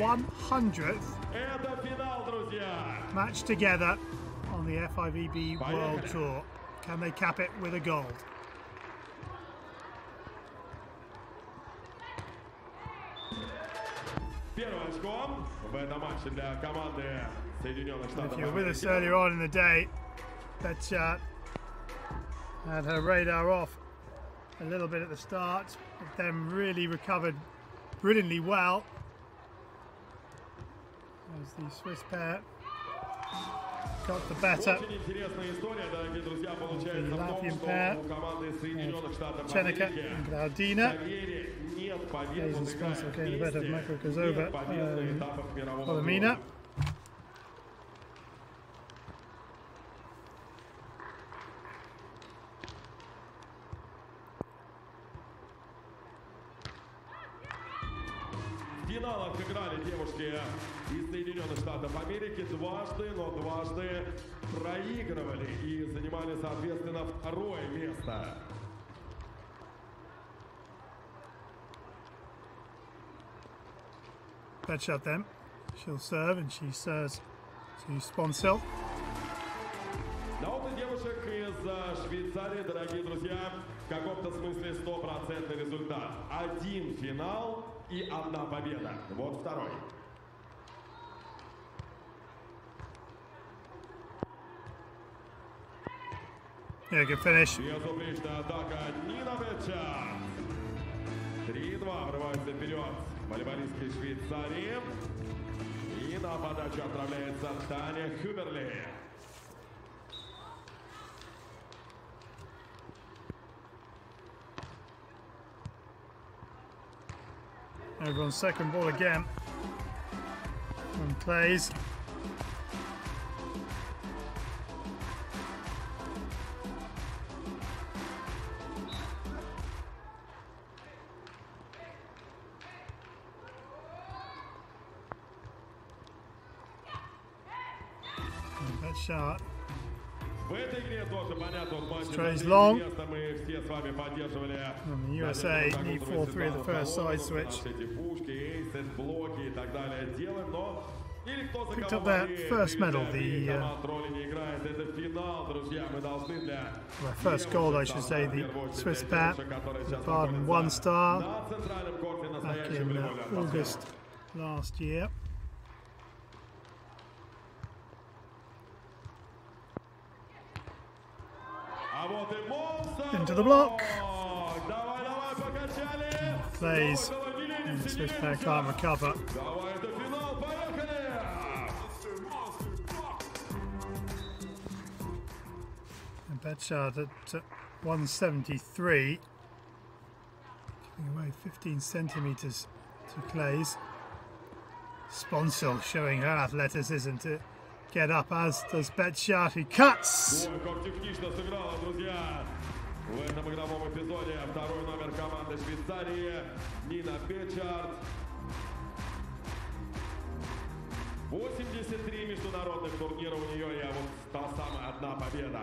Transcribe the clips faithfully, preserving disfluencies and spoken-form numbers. one hundredth match together on the F I V B World Tour. Can they cap it with a goal? And if you were with us earlier on in the day, Betschart had her radar off a little bit at the start, but then really recovered brilliantly well. As the Swiss pair got the better. The Latvian pair, Chenica and Gaudina. Kelly and Sponcil getting the better of Akwo Guzova and Kholomina. Betschart then. She'll serve, and she serves to Sponcil. Yeah, good finish. Волейболистки Швейцарии. И на подачу отправляется Таня Хюберли. Over on second ball again. And plays. Shot. Strays long. And the U S A need four three of the first side switch. Picked up their first medal, the uh, well, first gold, I should say, the Swiss pair. Baden one star back in uh, August last year. Into the block. Plays. And the Swiss pair can't recover. And Betschart at one seventy-three. Giving away fifteen centimetres to Claes. Sponcil showing her athleticism to get up, as does Betschart, who cuts. В этом игровом эпизоде второй номер команды Швейцарии Нина Betschart. восемьдесят три международных турнира у нее, и вот та самая одна победа.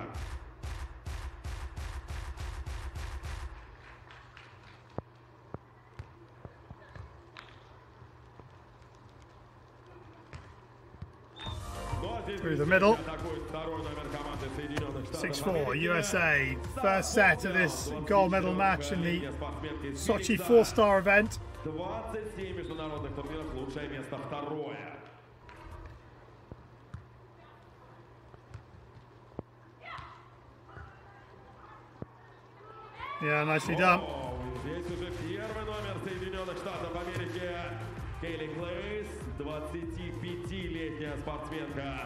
Through the middle. six four, U S A. First set of this gold medal match in the Sochi four-star event. Yeah, nicely done. Kelly Claes, двадцатипятилетняя спортсменка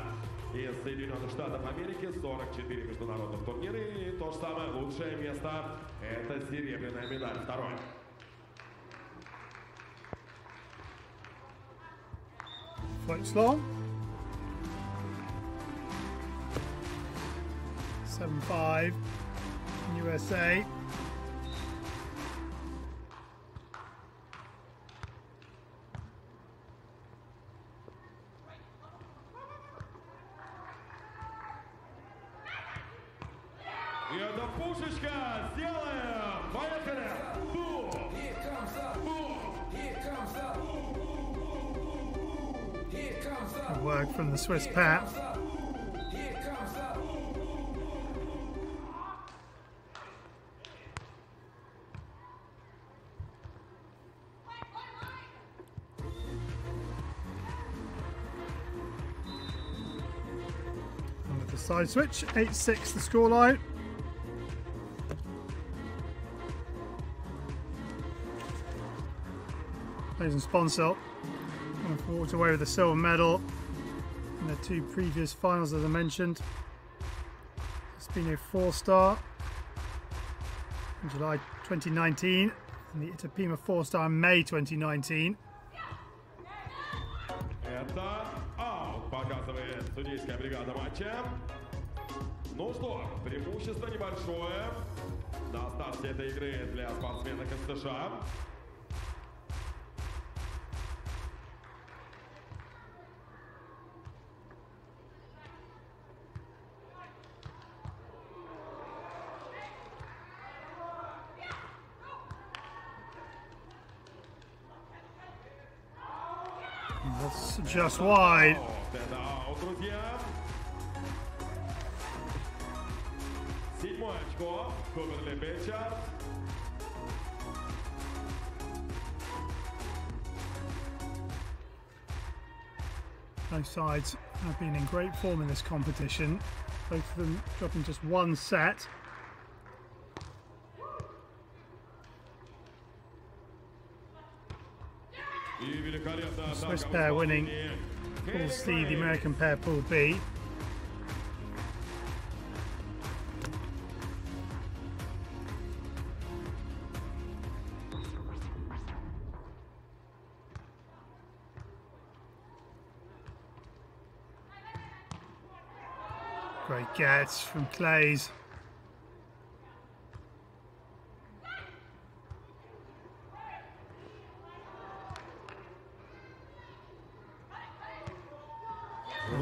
из Соединенных Штатов Америки, сорок четыре международных турнира, и то же самое лучшее место – это серебряная медаль, второй. Floats long. seven five, U S A. Here comes up. Here comes up. Good work from the Swiss Pat. And with the side switch, eight six the scoreline. Ladies and Sponcil walked away with a silver medal in the two previous finals, as I mentioned. It's been a four-star in July twenty nineteen and the Itapema four-star in May twenty nineteen. That's just wide. Both sides have been in great form in this competition, both of them dropping just one set. The Swiss pair winning Pool C, the American pair Pool B. Great gets from Claes.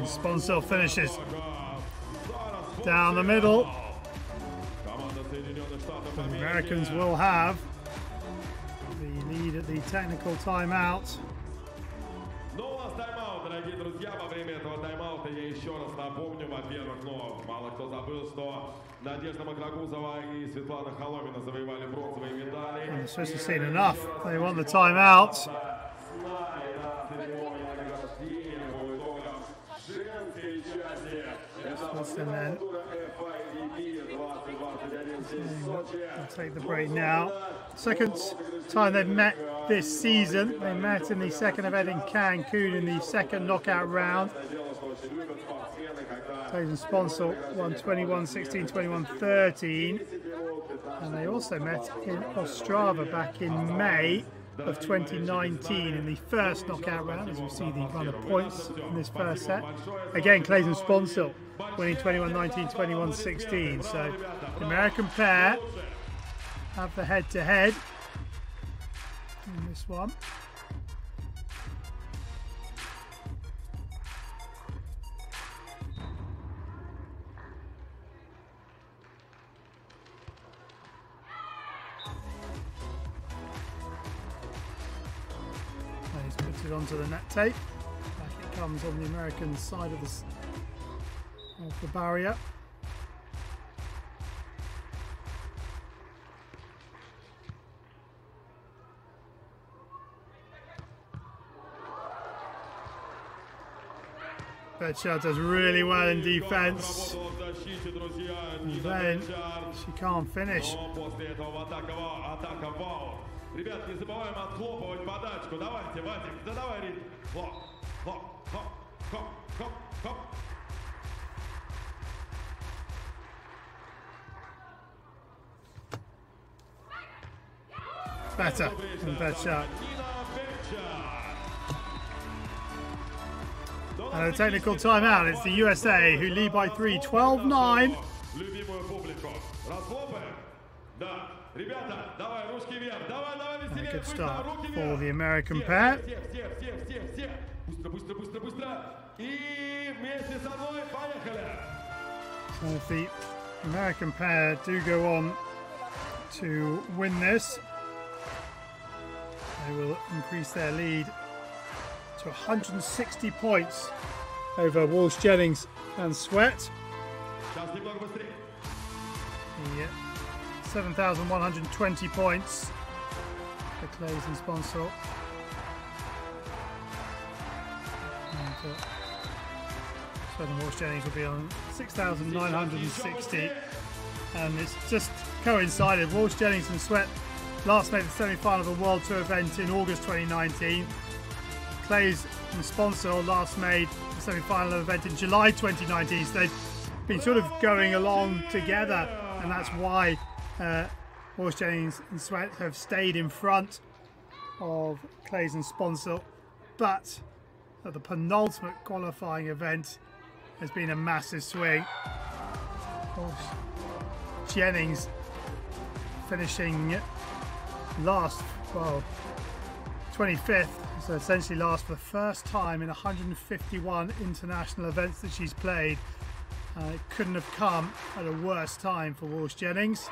Sponcil finishes down the middle. The Americans will have the lead at the technical timeout. And the Swiss have seen enough. They want the timeout. And then we'll take the break now. Second time they've met this season. They met in the second event in Cancun in the second knockout round. Nadezhda Akwo won twenty-one sixteen, twenty-one thirteen. And they also met in Ostrava back in May of twenty nineteen in the first knockout round, as we see the run of points in this first set. Again, Claes and Sponcil winning twenty-one nineteen, twenty-one sixteen. So the American pair have the head-to-head -head in this one. Onto the net tape. Back it comes on the American side of the, of the barrier. Betschart does really well in defense. And then she can't finish. Ребят, не забываем отхлопывать подачку. Давайте, Вадик, да давай, Рит. Хлоп, хлоп, хлоп, хлоп, хлоп, хлоп. Better and better. And a technical timeout. It's the U S A who lead by three, twelve nine. Любимую публику. Расхлопаем? Да. And a good start for the American pair. So if the American pair do go on to win this, they will increase their lead to for one hundred sixty points over Walsh Jennings and Sweat. Yeah, seven thousand one hundred twenty points for Claes and Sponcil. And uh, Sweat and Walsh Jennings will be on six thousand nine hundred sixty. And it's just coincided. Walsh Jennings and Sweat last made the semi-final of a World Tour event in August twenty nineteen. Claes and Sponcil last made the semi-final of an event in July twenty nineteen. So they've been sort of going along together, and that's why uh, Walsh Jennings and Sweat have stayed in front of Claes and Sponcil. But at the penultimate qualifying event, there's been a massive swing. Walsh Jennings finishing last, well, twenty-fifth, so essentially last for the first time in one hundred fifty-one international events that she's played. Uh, it couldn't have come at a worse time for Walsh Jennings.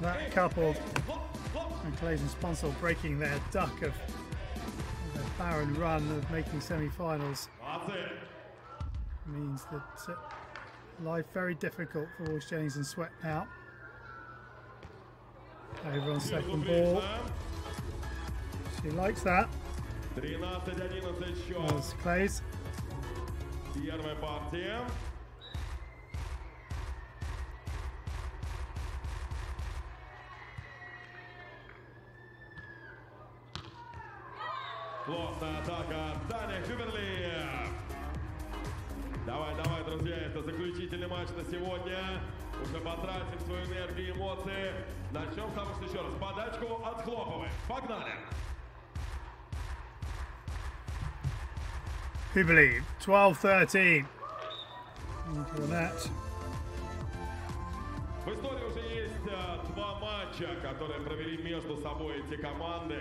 That coupled and Claes and Sponcil breaking their duck of their barren run of making semi-finals means that uh, life very difficult for Walsh Jennings and Sweat now. Over on second ball. She likes that. There's Claes. Плотная атака Таня Хюберли. Давай, давай, друзья, это заключительный матч на сегодня. Уже потратим свою энергию и эмоции. Начнем с того, что еще раз подачку отхлопываем. Погнали! Hüberli, twelve thirteen. В истории уже есть два матча, которые провели между собой эти команды.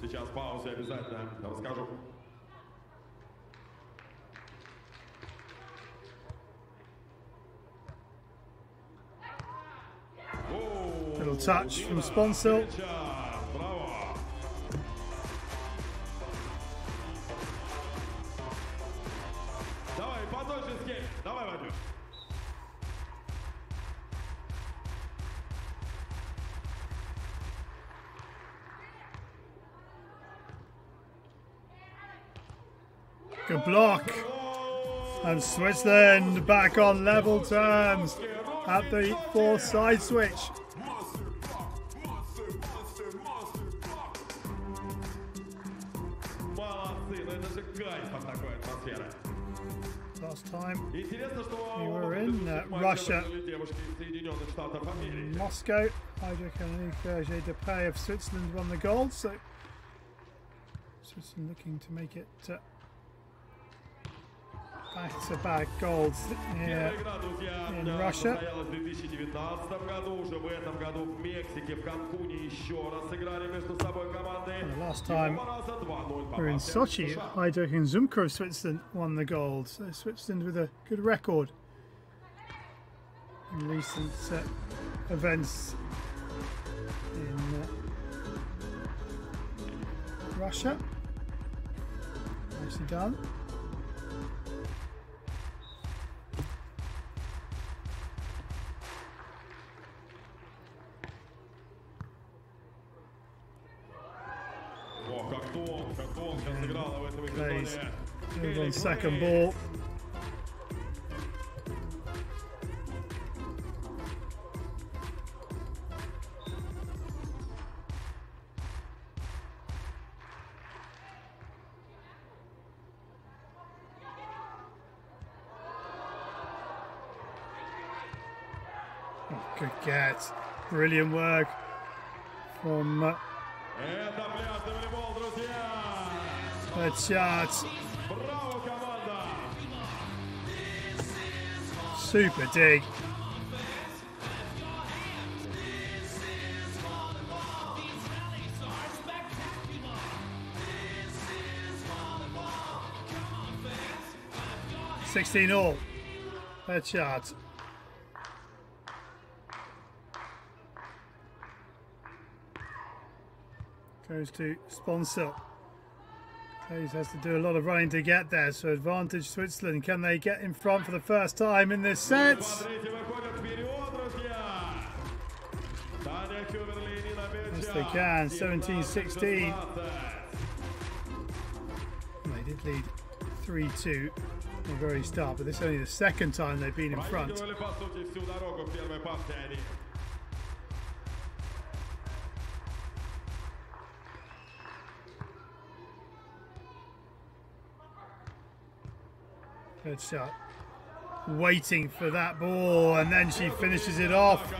Сейчас паузу обязательно расскажу. Little touch from Sponcil. Good block. And Switzerland back on level terms at the fourth side switch. Last time we were in uh, Russia, in Moscow, Heidrich and Serge Depay of Switzerland won the gold, so Switzerland looking to make it uh, back-to-back golds here in Russia. And the last time we were in Sochi, Heidrich and Zumko of Switzerland won the gold. So Switzerland with a good record in recent uh, events in uh, Russia. Nicely done. Claes moves on second ball. Oh, good get. Brilliant work from uh, Betschart. Super dig. sixteen all. Betschart. goes to Sponcil. Claes has to do a lot of running to get there, so advantage Switzerland. Can they get in front for the first time in this set? Yes, they can. seventeen sixteen. They did lead three two from the very start, but this is only the second time they've been in front. Good shot. Waiting for that ball, and then she finishes it off.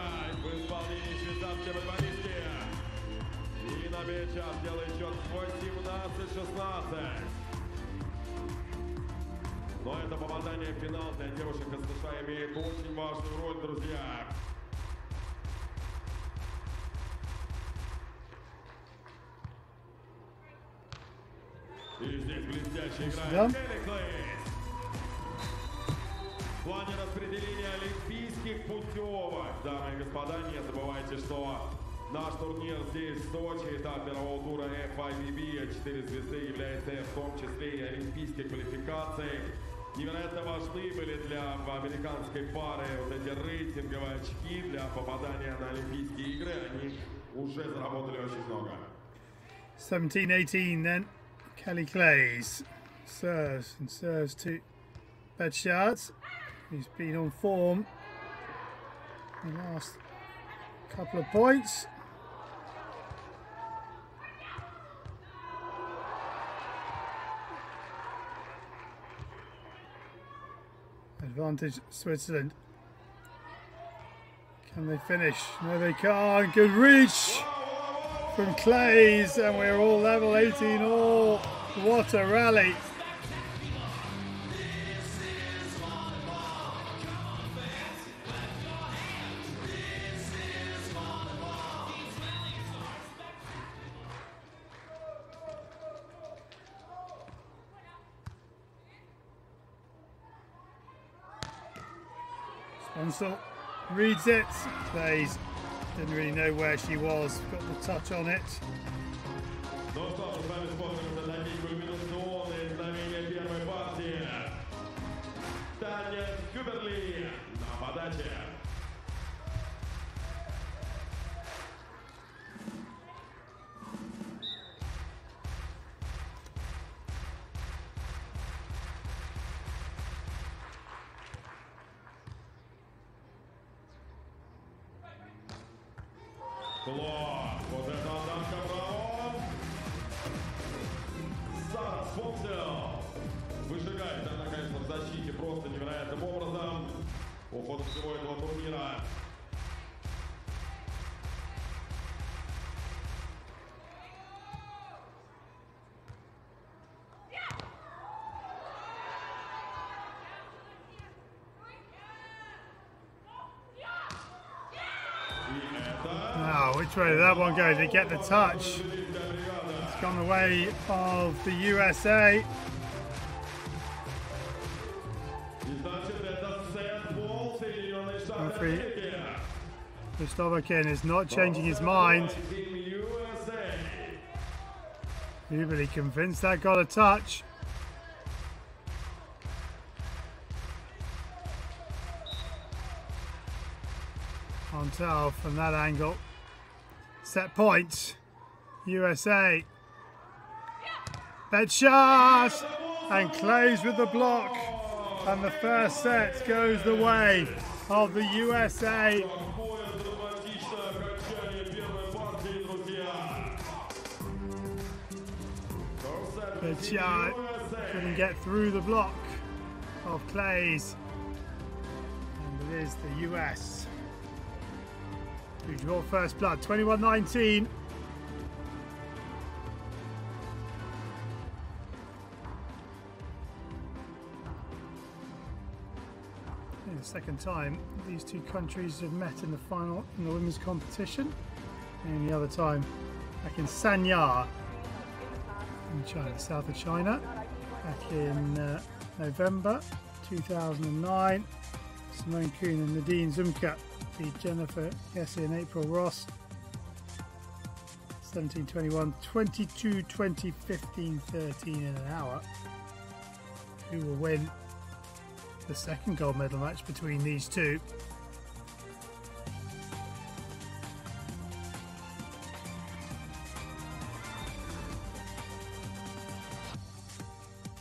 Done. Плане распределения олимпийских путевок, дамы и господа, не забывайте, что наш турнир здесь в Сочи, этап мирового тура F I V B, четыре звезды является в том числе и олимпийской квалификацией. Невероятно важны были для американской пары вот эти рейтинговые очки для попадания на Олимпийские игры, они уже заработали очень много. seventeen eighteen then, Kelly Claes serves and serves to Betschart. He's been on form the last couple of points. Advantage Switzerland. Can they finish? No, they can't. Good reach from Claes, and we're all level eighteen all. What a rally! Sponcil reads it. Claes didn't really know where she was, got the touch on it. Tanja Hüberli на подаче. Класс! Вот это нам Кабрал! Сара Sponcil выжигает она, конечно, в защите просто невероятным образом. Уход всего этого турнира. Which way did that one go? They get the touch. It's gone the way of the U S A. Referee Gustovakin is not changing his mind. Hüberli convinced that got a touch. On towel from that angle. Set point, U S A. Betschart and Claes with the block, and the first set goes the way of the U S A. Betschart couldn't get through the block of Claes, and it is the U S who draw first blood, twenty-one nineteen. The second time these two countries have met in the final in the women's competition, and the other time back in Sanya in China, south of China, back in uh, November two thousand nine. Simone Kuhn and Nadine Zumka beat Jennifer Kessie and April Ross. seventeen twenty-one, twenty-two twenty, fifteen thirteen in an hour. Who will win the second gold medal match between these two?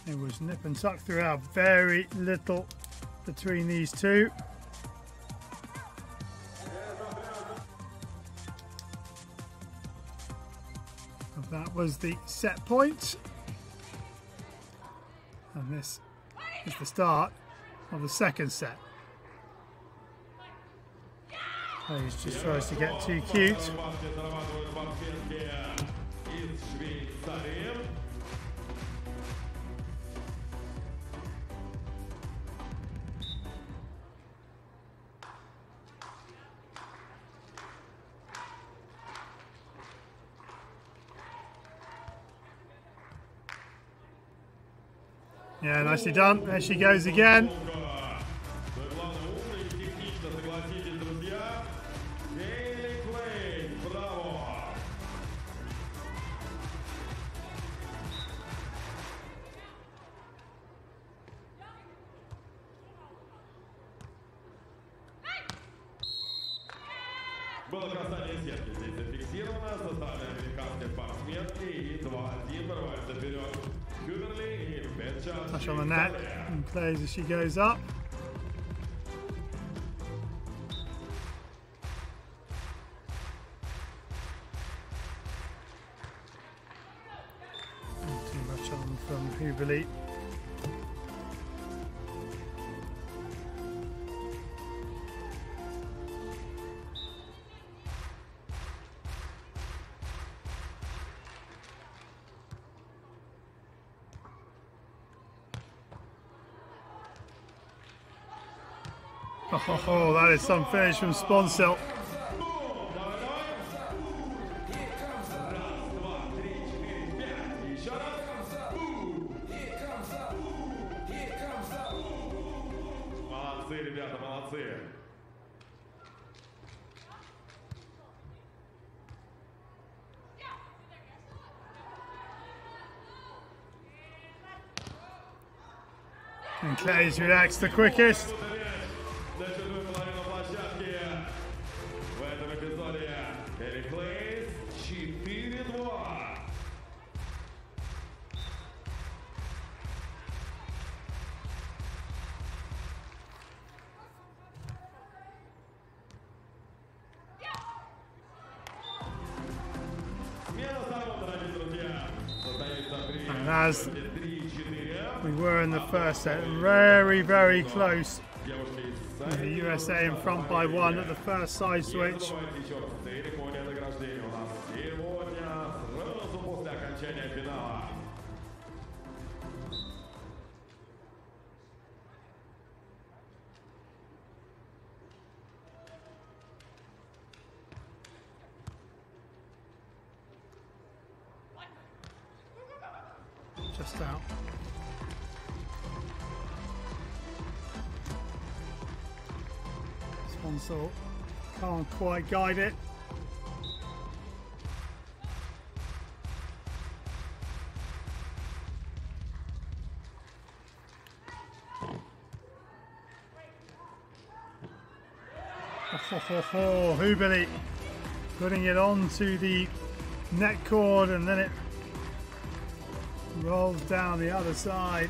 It was nip and tuck throughout, very little between these two. And that was the set point. And this is the start of the second set. Hayes just tries to get too cute. Yeah, nicely done. There she goes again. Touch on the net and plays as she goes up. Not too much on from Hüberli. Oh, that is some finish from Sponcil. And Claes reacts the quickest. As we were in the first set, very, very close. The U S A in front by one at the first side switch. Just out. Sponcil can't quite guide it. Hüberli putting it onto the net cord and then it rolls down the other side.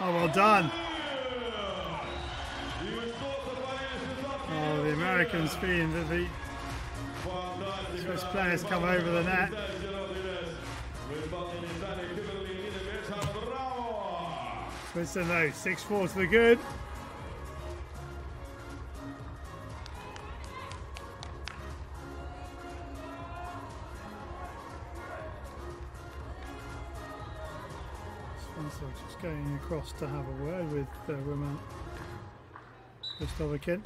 Oh, well done. Oh, the Americans feeling that the Swiss players come over the net. Listen though, six four to the good. Sponcil just going across to have a word with uh, Roman Gustovikin.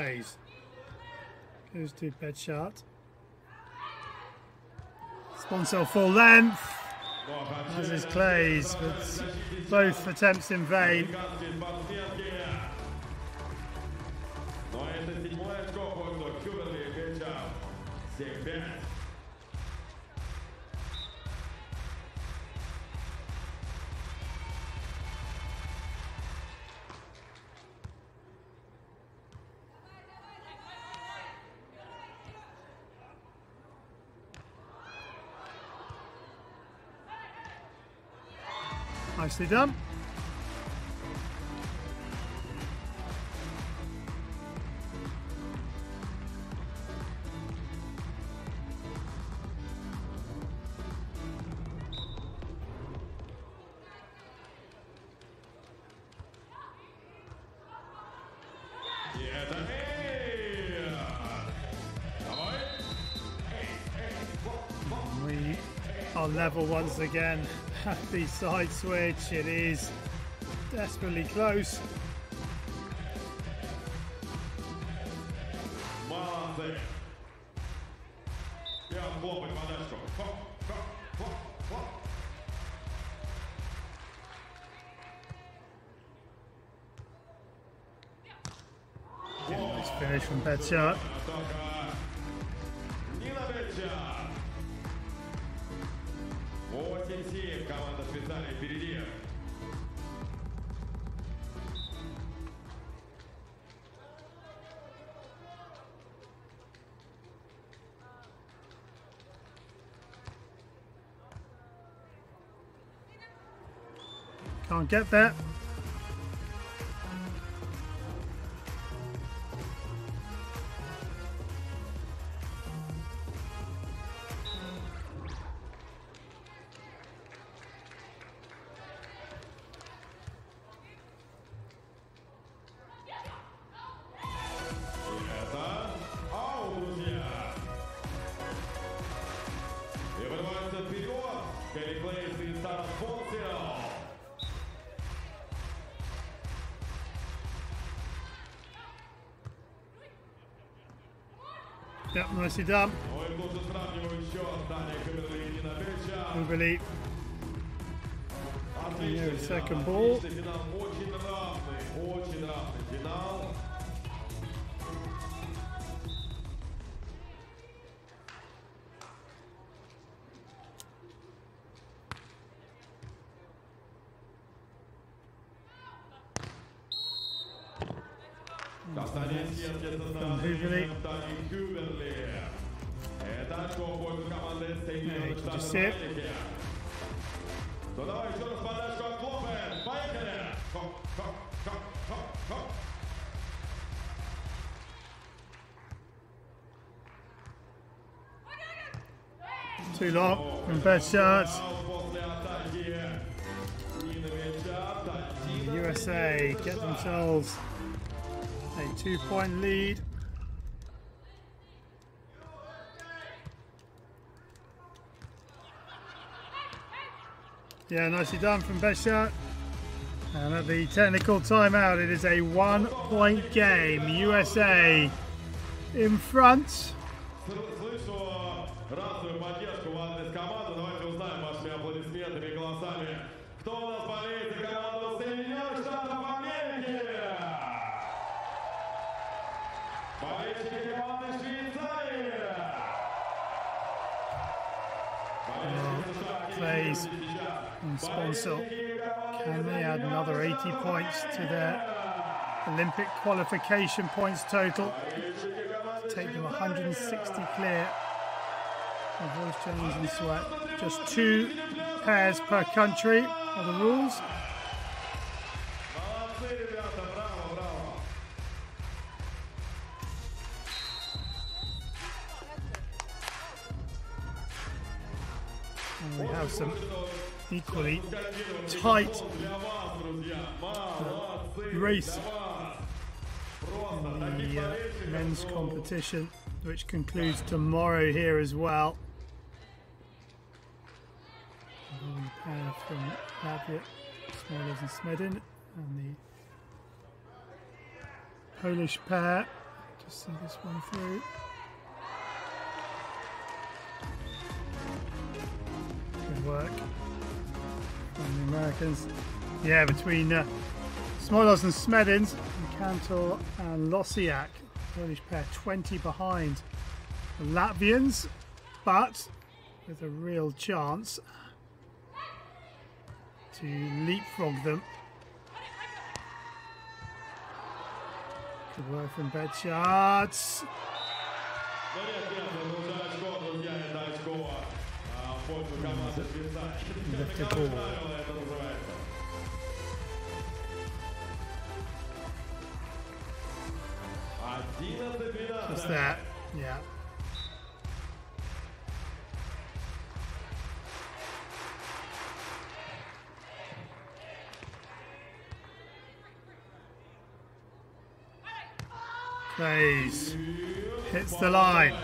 Claes. Goes to Betschart. Sponcil full length, as is Claes, but both attempts in vain. Nicely done. We are level once again. Happy side switch, it is desperately close. Nice finish from Betschart. Can't get there. Yep, nicely done. Hüberli. Here is second ball. Sit. Too long from Betschart. The U S A get themselves a two-point lead. Yeah, nicely done from Betschart. And at the technical timeout, it is a one-point game. U S A in front. Claes and Sponcil, can they add another eighty points to their Olympic qualification points total to take them one hundred sixty clear of Walsh Jennings and Sweat? Just two pairs per country are the rules. We have some equally tight race in the uh, men's competition, which concludes tomorrow here as well. One pair from Latvia, Smolas and Smedin, and the Polish pair to see this one through. Good work from the Americans. Yeah, between uh, Smolos and Smedins, and Cantor and Losiak, Polish pair twenty behind the Latvians, but with a real chance to leapfrog them. Good work from Betschart. Lifted ball. Just that, yeah. Claes hits the line.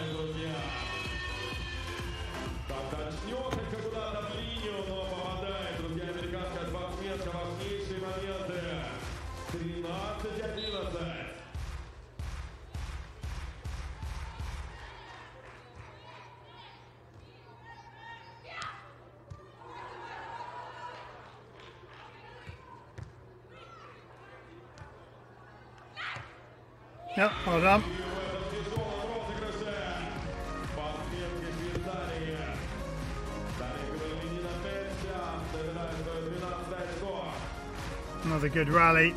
Yep, hold on. Another good rally.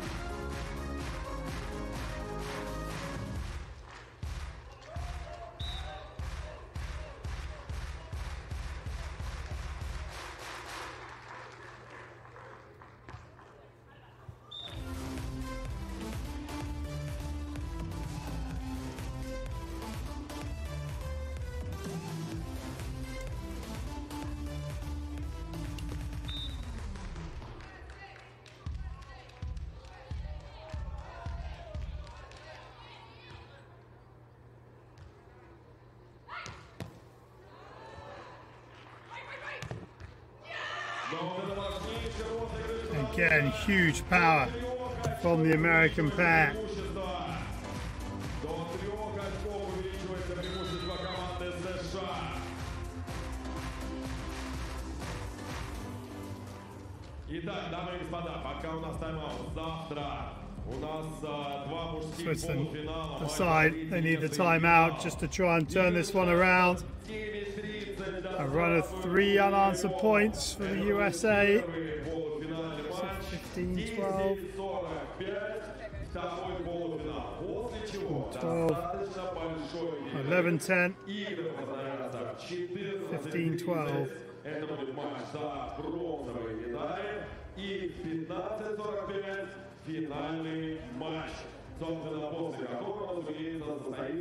Again, huge power from the American pair. Switzerland aside, they need the timeout just to try and turn this one around. A run of three unanswered points for the U S A. fifteen, twelve. twelve, eleven, ten. fifteen, twelve.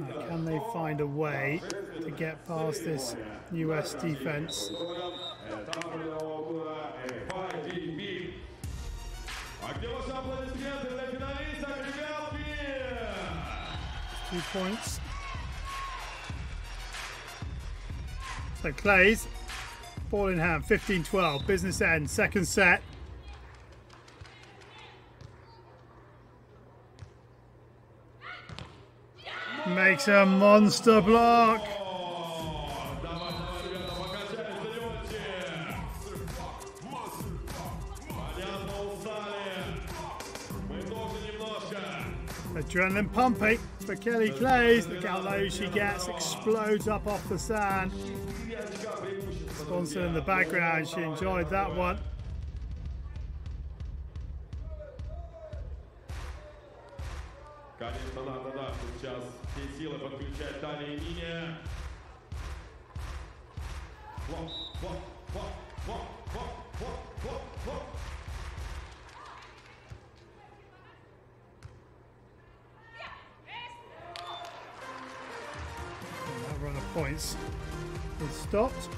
Now, can they find a way to get past this U S defense? Two points. So Claes, ball in hand, fifteen twelve, business end, second set. Makes a monster block. Adrenaline pumping for Kelly Claes. Look how low she gets, explodes up off the sand. Sponsor in the background, she enjoyed that one. Run of points is stopped.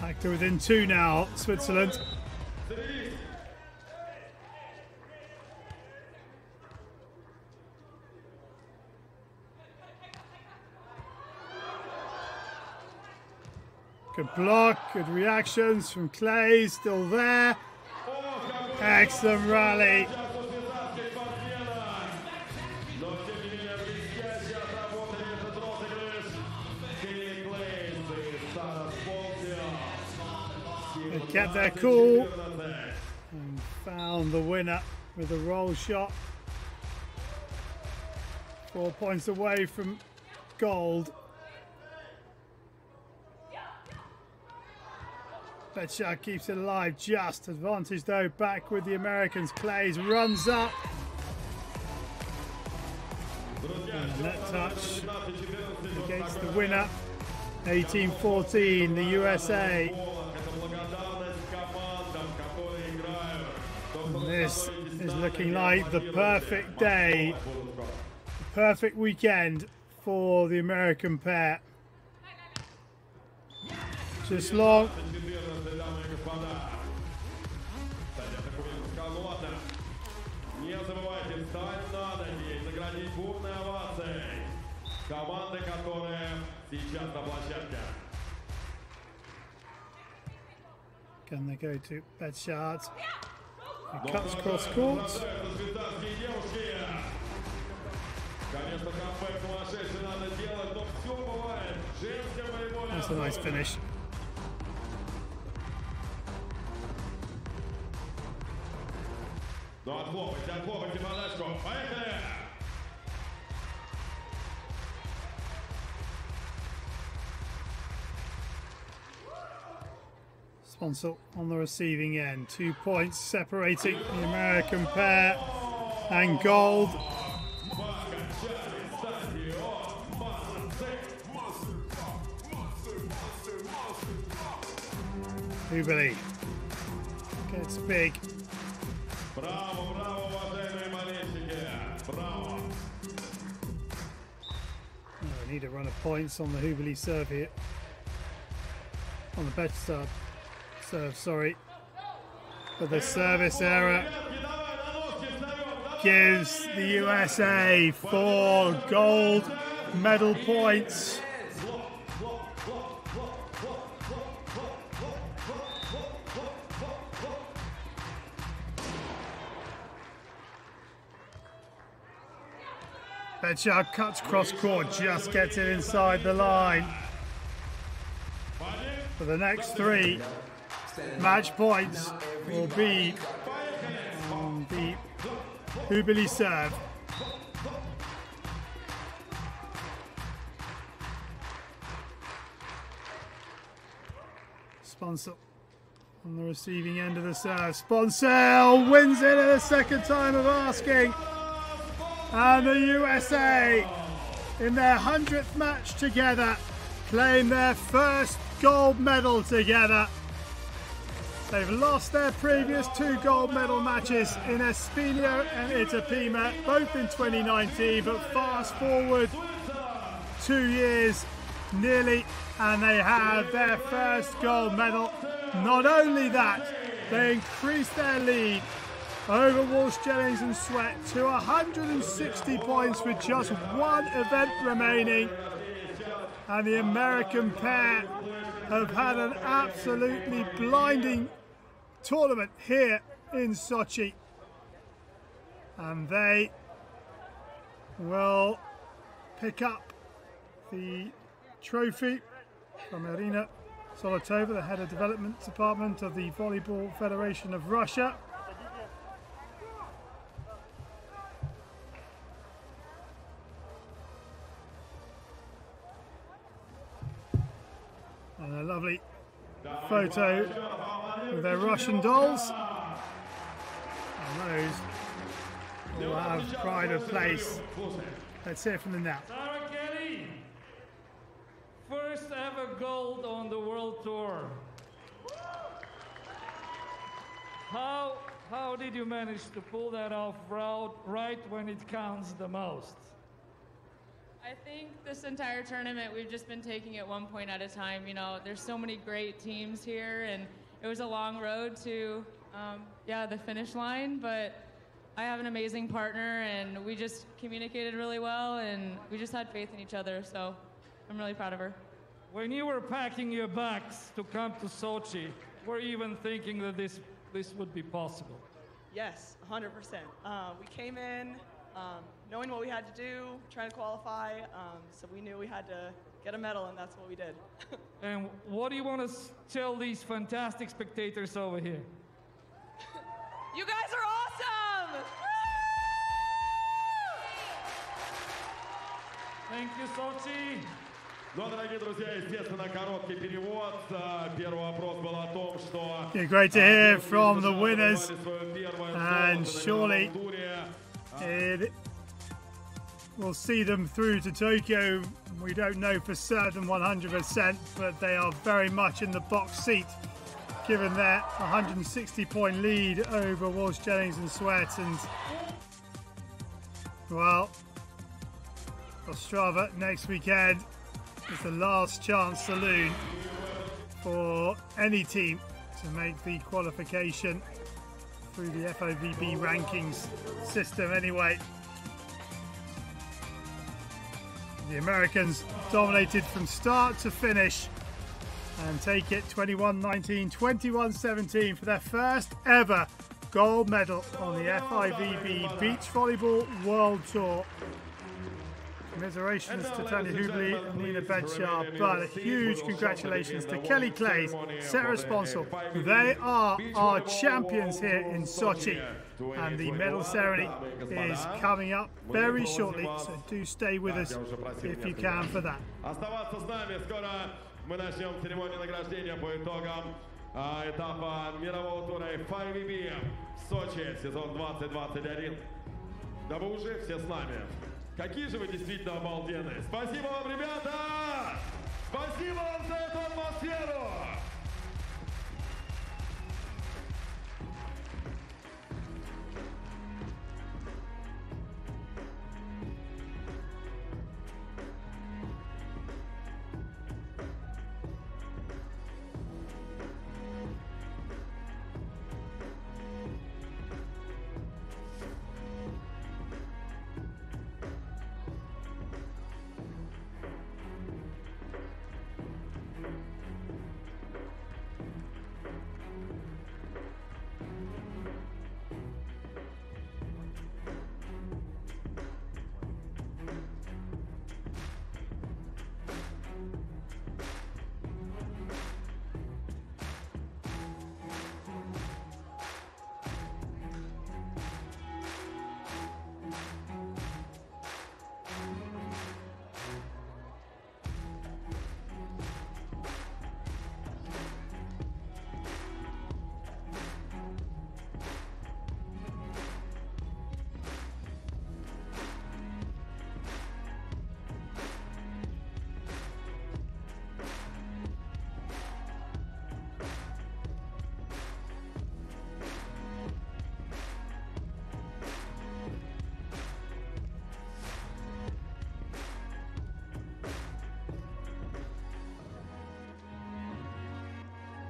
Back to within two now, Switzerland. Good block, good reactions from Claes, still there. Excellent rally. They kept their cool and found the winner with a roll shot. Four points away from gold. Betschart keeps it alive, just advantage though, back with the Americans. Claes runs up. And that touch against the winner, eighteen fourteen, the U S A. And this is looking like the perfect day, the perfect weekend for the American pair. Just long. Can they go to Betschart? It cuts cross court. That's a nice finish. Sponcil on the receiving end. Two points separating the American pair and gold. Hüberli gets big. We need a run of points on the Hüberli serve here. On the Betschart serve, sorry. But the service error gives the U S A four gold medal points. Betschart cuts cross court, just gets it inside the line. For the next three, match points will be on the Hüberli serve. Sponcil on the receiving end of the serve. Sponcil wins it at the second time of asking. And the U S A, in their hundredth match together, claim their first gold medal together. They've lost their previous two gold medal matches in Espinho and Itapema, both in twenty nineteen, but fast forward two years nearly, and they have their first gold medal. Not only that, they increase their lead over Walsh, Jennings and Sweat to one hundred sixty points with just one event remaining. And the American pair have had an absolutely blinding tournament here in Sochi. And they will pick up the trophy from Irina Zolotova, the head of development department of the Volleyball Federation of Russia. And a lovely photo with their Russian dolls. And those will have pride of place. Let's hear from them now. Sarah Kelly, first ever gold on the World Tour. How, how did you manage to pull that off right when it counts the most? I think this entire tournament, we've just been taking it one point at a time. You know, there's so many great teams here, and it was a long road to, um, yeah, the finish line, but I have an amazing partner, and we just communicated really well, and we just had faith in each other, so I'm really proud of her. When you were packing your bags to come to Sochi, were you even thinking that this, this would be possible? Yes, one hundred percent. Uh, we came in Um, knowing what we had to do, trying to qualify, um, so we knew we had to get a medal, and that's what we did. And what do you want to tell these fantastic spectators over here? You guys are awesome! Thank you, Sochi! Yeah, great to hear from the winners, and surely It, we'll see them through to Tokyo. We don't know for certain one hundred percent, but they are very much in the box seat, given their one hundred sixty point lead over Walsh Jennings and Sweat. And, well, Ostrava next weekend is the last chance saloon for any team to make the qualification through the F I V B rankings system anyway. The Americans dominated from start to finish and take it twenty-one nineteen, twenty-one seventeen for their first ever gold medal on the F I V B Beach Volleyball World Tour. Commiserations to Tanja Hüberli and Nina Betschart, but a huge congratulations to Kelly Claes, Sarah Sponcil. They are our champions here in Sochi, and the medal ceremony is coming up very shortly, so do stay with us if you can for that. Какие же вы действительно обалденные! Спасибо вам, ребята! Спасибо вам за эту атмосферу!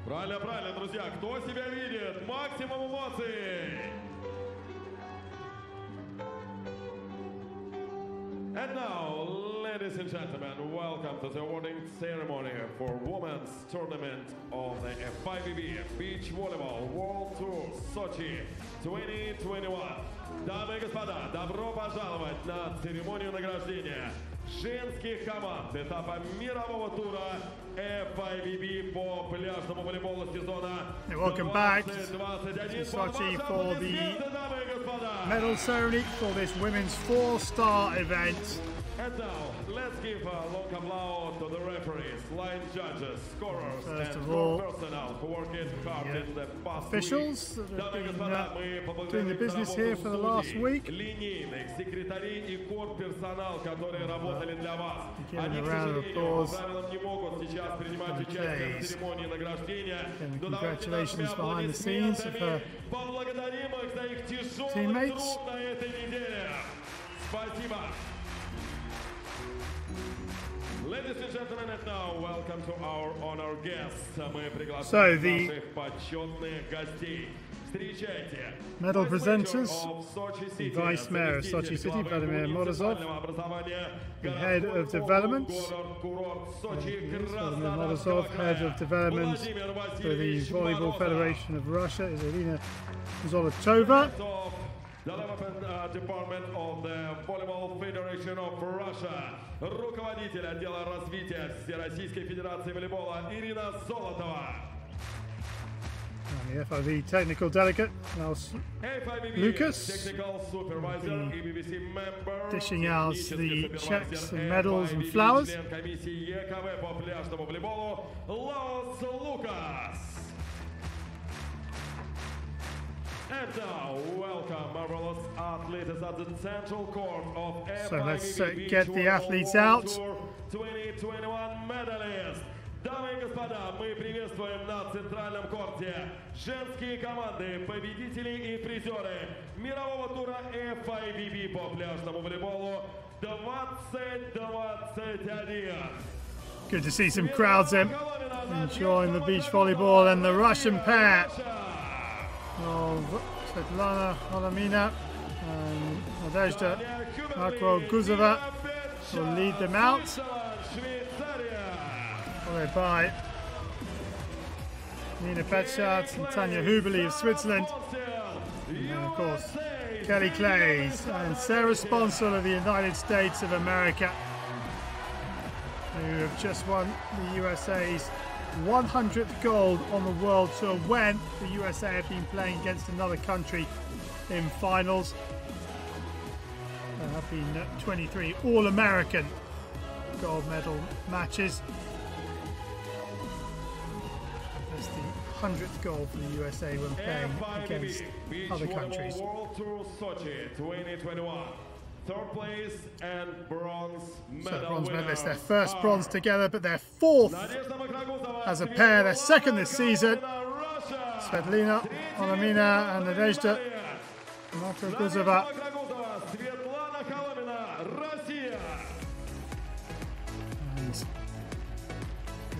Правильно, правильно, друзья. Кто себя видит? Максимум эмоций. And now, ladies and gentlemen, welcome to the awarding ceremony for women's tournament of the F I V B Beach Volleyball World Tour Sochi twenty twenty-one. Дамы и господа, добро пожаловать на церемонию награждения женских команд этапа мирового тура F I V B по пляжному волейболу сезона. Welcome back to Sochi for the medal ceremony for this women's four-star event. And now, let's give a long applause to the referees, line judges, scorers, First and all, personnel who work in hard in the past officials week. that have been uh, doing the business here for the last week. Giving a round of applause. Okay. And congratulations behind the scenes of her teammates. Спасибо. So the medal presenters, the Vice Mayor of Sochi City, Vladimir Morozov, the Head of Development, Vladimir Morozov, Head of Development for the Volleyball Federation of Russia, is Irina Zolotova. Development uh, Department of the Volleyball Federation of Russia, руководитель отдела развития Всероссийской Федерации волейбола Ирина Золотова. And the F I V technical delegate, Lucas, dishing out the checks and medals and flowers. And now, welcome marvelous athletes at the central court of F I V B. So let's uh, get the athletes out. twenty twenty-one medalist. Дамы и господа, мы приветствуем на центральном корте женские команды, победители и призеры мирового тура F I V B по пляжному волейболу двадцать двадцать один. Good to see some crowds in, enjoying the beach volleyball and the Russian pair of Svetlana Kholomina and Nadezhda Akwo Guzova will lead them out, followed by Nina Betschart and Tanja Hüberli of Switzerland, and then, of course, Kelly Claes and Sarah Sponcil of the United States of America, who have just won the U S A's one hundredth gold on the World Tour when the U S A have been playing against another country in finals. There have been twenty-three All-American gold medal matches. That's the one hundredth gold for the U S A when playing against other countries. World Tour Sochi twenty twenty-one. Third place and bronze medal. So bronze medalists, their first bronze together, but their fourth as a pair, their second this season. Svetlana Kholomina and Nadezhda Akwo Guzova. And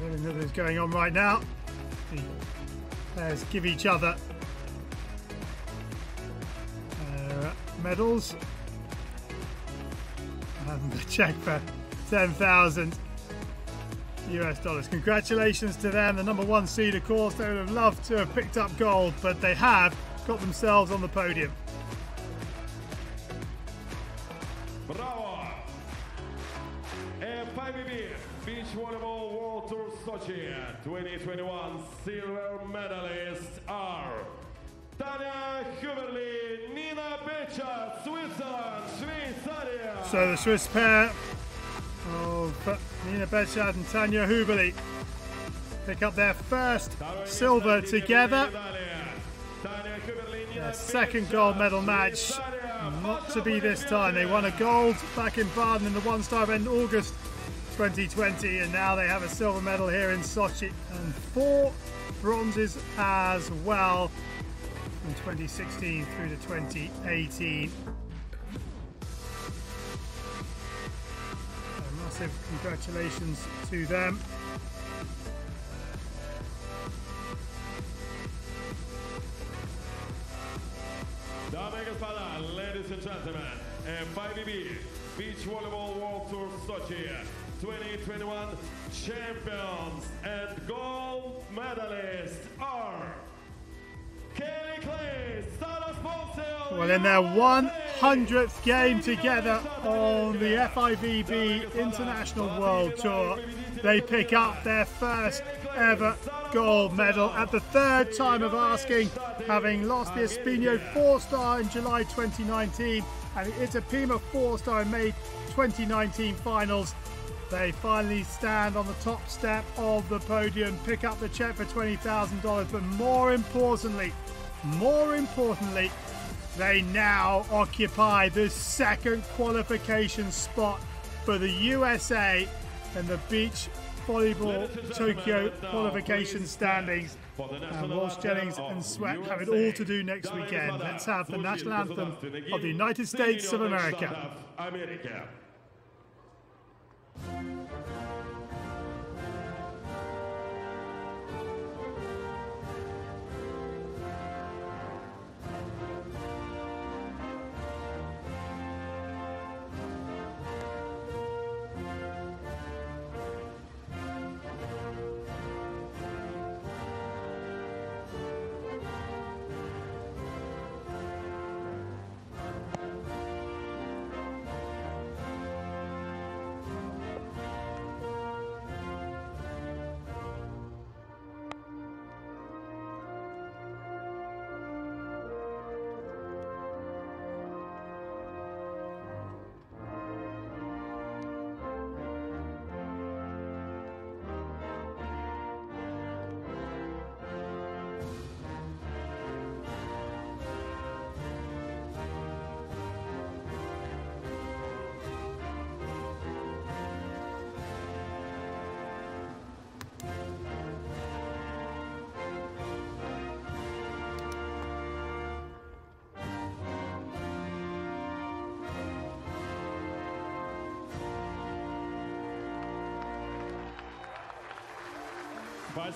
everything that is going on right now, the players give each other uh, medals. And the check for ten thousand US dollars. Congratulations to them, the number one seed. Of course, they would have loved to have picked up gold, but they have got themselves on the podium. Bravo! F I V B Beach Volleyball World Tour Sochi twenty twenty-one silver medalists are Tanja Hüberli, Nina Betschart, Switzerland, Switzerland. So the Swiss pair of Nina Betschart and Tanja Hüberli pick up their first silver together. Their second gold medal match, not to be this time. They won a gold back in Baden in the one-star event in August twenty twenty, and now they have a silver medal here in Sochi and four bronzes as well, from twenty sixteen through to twenty eighteen. So massive congratulations to them. Ladies and gentlemen, F I V B Beach Volleyball World Tour Sochi twenty twenty-one champions and gold medalists are Kelly Claes, Sarah Sponcil. Well, in their one hundredth game together on the F I V B International World Tour, they pick up their first ever gold medal at the third time of asking, having lost the Espino four-star in July twenty nineteen and the Itapema four-star in May twenty nineteen finals. They finally stand on the top step of the podium, pick up the check for twenty thousand dollars, but more importantly, more importantly, they now occupy the second qualification spot for the U S A and the Beach Volleyball Tokyo qualification standings. And Walsh Jennings and Sweat have it all to do next weekend. Let's have the national anthem of the United States of America. Thank you.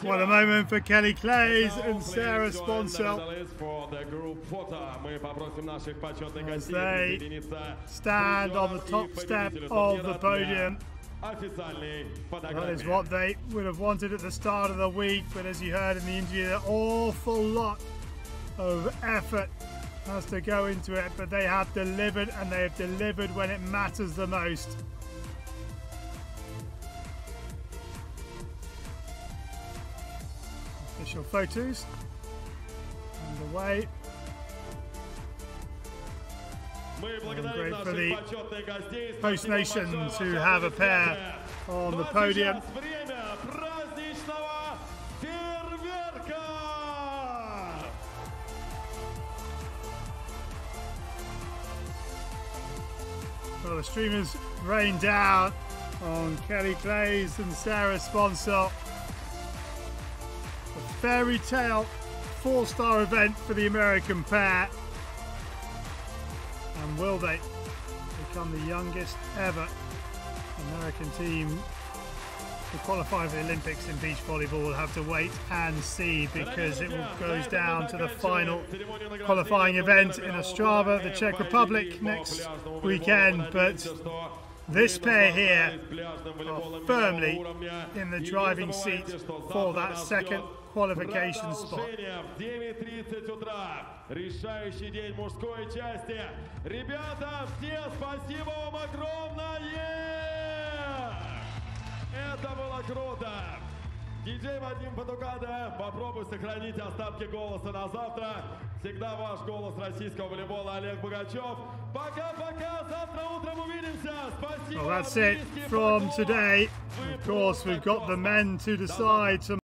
What a moment for Kelly Claes and Sarah Sponcil as they stand on the top step of the podium. That is what they would have wanted at the start of the week, but as you heard in the interview, an awful lot of effort has to go into it, but they have delivered, and they have delivered when it matters the most. Official photos underway. And great for the host nations who have a pair on the podium. Well, the streamers rain down on Kelly Claes and Sarah Sponcil. A fairy tale four-star event for the American pair. And will they become the youngest ever American team to qualify for the Olympics in beach volleyball? We'll have to wait and see, because it goes down to the final qualifying event in Ostrava, the Czech Republic, next weekend. But this pair here are firmly in the driving seat for that second qualification spot. Это было круто! Диджей Вадим Патукада, попробуй сохранить остатки голоса на завтра. Всегда ваш голос российского волейбола, Олег Богачев. Пока-пока, завтра утром увидимся. Спасибо. Well, that's it from today. Of course, we've got the men to decide tomorrow.